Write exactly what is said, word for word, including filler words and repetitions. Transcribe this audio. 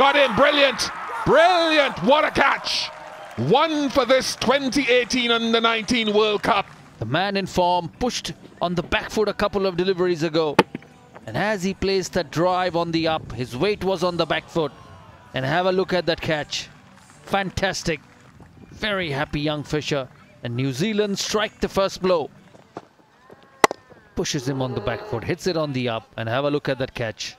Got in, brilliant, brilliant, what a catch. One for this twenty eighteen Under nineteen World Cup. The man in form pushed on the back foot a couple of deliveries ago. And as he placed that drive on the up, his weight was on the back foot. And have a look at that catch. Fantastic. Very happy young Fisher. And New Zealand strike the first blow. Pushes him on the back foot, hits it on the up, and have a look at that catch.